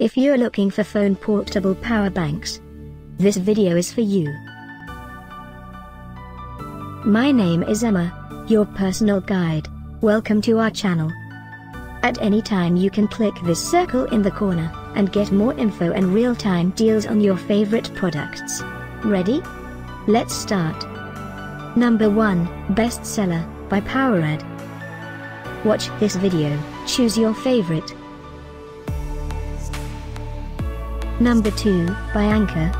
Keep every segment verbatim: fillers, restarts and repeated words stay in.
If you're looking for phone portable power banks, this video is for you. My name is Emma, your personal guide. Welcome to our channel. At any time you can click this circle in the corner, and get more info and real-time deals on your favorite products. Ready? Let's start. Number one, Bestseller, by PowerAd. Watch this video, choose your favorite. Number two, by Anker.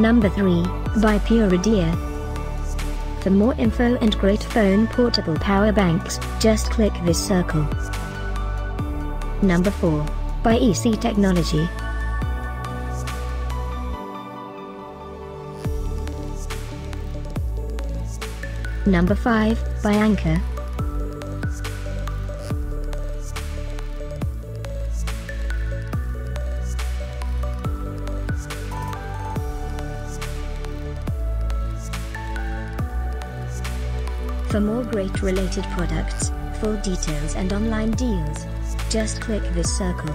Number three, by Puridea. For more info and great phone portable power banks, just click this circle. Number four, by E C Technology. Number five, by Anker. For more great related products, full details and online deals, just click this circle.